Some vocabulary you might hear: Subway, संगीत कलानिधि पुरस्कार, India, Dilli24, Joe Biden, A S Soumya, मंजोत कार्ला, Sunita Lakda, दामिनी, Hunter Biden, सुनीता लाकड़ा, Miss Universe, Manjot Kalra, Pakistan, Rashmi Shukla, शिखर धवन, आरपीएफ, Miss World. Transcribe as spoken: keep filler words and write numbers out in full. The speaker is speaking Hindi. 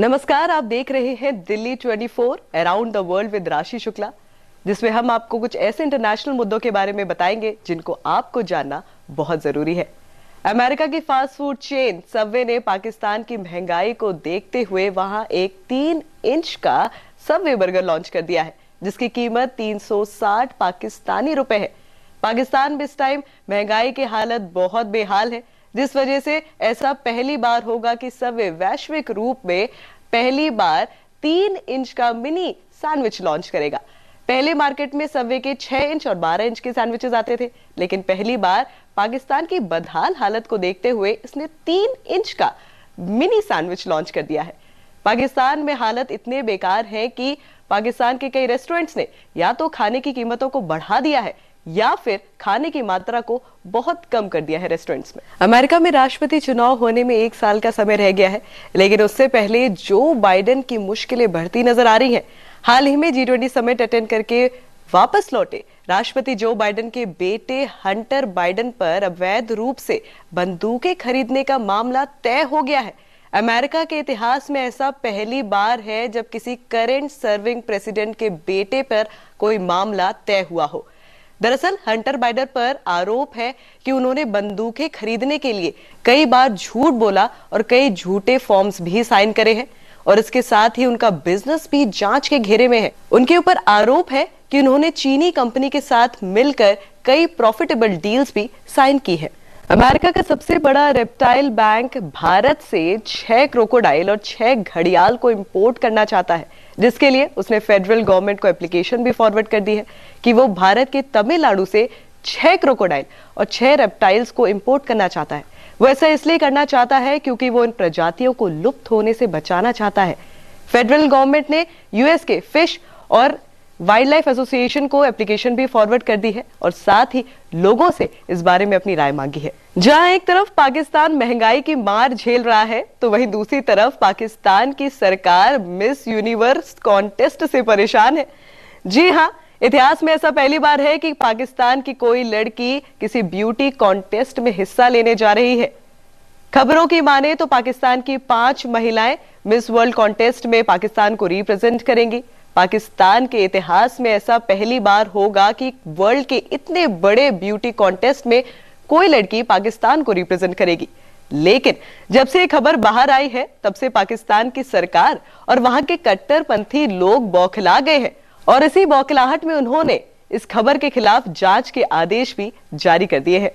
नमस्कार, आप देख रहे हैं Delhi twenty four around the world with Rashi Shukla, जिसमें हम आपको कुछ ऐसे इंटरनेशनल मुद्दों के बारे में बताएंगे जिनको आपको जानना बहुत जरूरी है। अमेरिका की फास्ट फूड चेन सबवे ने पाकिस्तान की महंगाई को देखते हुए वहां एक तीन इंच का सबवे बर्गर लॉन्च कर दिया है, जिसकी कीमत तीन सौ साठ पाकिस्तानी रुपए है। पाकिस्तान में इस टाइम महंगाई की हालत बहुत बेहाल है, जिस वजह से ऐसा पहली बार होगा कि सबवे वैश्विक रूप में पहली बार तीन इंच का मिनी सैंडविच लॉन्च करेगा। पहले मार्केट में सबवे के छह इंच और बारह इंच के सैंडविचेस आते थे, लेकिन पहली बार पाकिस्तान की बदहाल हालत को देखते हुए इसने तीन इंच का मिनी सैंडविच लॉन्च कर दिया है। पाकिस्तान में हालत इतने बेकार है कि पाकिस्तान के कई रेस्टोरेंट्स ने या तो खाने की कीमतों को बढ़ा दिया है या फिर खाने की मात्रा को बहुत कम कर दिया है रेस्टोरेंट्स में। अमेरिका में राष्ट्रपति चुनाव होने में एक साल का समय रह गया है, लेकिन उससे पहले जो बाइडेन की मुश्किलें बढ़ती नजर आ रही हैं। हाल ही में जी ट्वेंटी समिट अटेंड करके वापस लौटे राष्ट्रपति जो बाइडेन के बेटे हंटर बाइडेन पर अवैध रूप से बंदूकें खरीदने का मामला तय हो गया है। अमेरिका के इतिहास में ऐसा पहली बार है जब किसी करेंट सर्विंग प्रेसिडेंट के बेटे पर कोई मामला तय हुआ हो। दरअसल हंटर बाइडेन पर आरोप है कि उन्होंने बंदूकें खरीदने के लिए कई बार झूठ बोला और कई झूठे फॉर्म्स भी साइन करे हैं, और इसके साथ ही उनका बिजनेस भी जांच के घेरे में है। उनके ऊपर आरोप है कि उन्होंने चीनी कंपनी के साथ मिलकर कई प्रॉफिटेबल डील्स भी साइन की है। अमेरिका का सबसे बड़ा रेप्टाइल बैंक भारत से छह क्रोकोडाइल और छह घड़ियाल को इंपोर्ट करना चाहता है, जिसके लिए उसने फेडरल गवर्नमेंट को एप्लीकेशन भी फॉरवर्ड कर दी है कि वो भारत के तमिलनाडु से छह क्रोकोडाइल और छह रेप्टाइल्स को इंपोर्ट करना चाहता है। वो ऐसा इसलिए करना चाहता है क्योंकि वो इन प्रजातियों को लुप्त होने से बचाना चाहता है। फेडरल गवर्नमेंट ने यूएस के फिश और वाइल्ड लाइफ एसोसिएशन को एप्लीकेशन भी फॉरवर्ड कर दी है और साथ ही लोगों से इस बारे में अपनी राय मांगी है। जहां एक तरफ पाकिस्तान महंगाई की मार झेल रहा है, तो वहीं दूसरी तरफ पाकिस्तान की सरकार मिस यूनिवर्स कॉन्टेस्ट से परेशान है। जी हां, इतिहास में ऐसा पहली बार है कि पाकिस्तान की कोई लड़की किसी ब्यूटी कॉन्टेस्ट में हिस्सा लेने जा रही है। खबरों की माने तो पाकिस्तान की पांच महिलाएं मिस वर्ल्ड कॉन्टेस्ट में पाकिस्तान को रिप्रेजेंट करेंगी। पाकिस्तान के इतिहास में ऐसा पहली बार होगा कि वर्ल्ड के इतने बड़े ब्यूटी कॉन्टेस्ट में कोई लड़की पाकिस्तान को रिप्रेजेंट करेगी। लेकिन जब से ये खबर बाहर आई है, तब से पाकिस्तान की सरकार और वहां के कट्टरपंथी लोग बौखला गए हैं, और इसी बौखलाहट में उन्होंने इस खबर के खिलाफ जांच के आदेश भी जारी कर दिए हैं।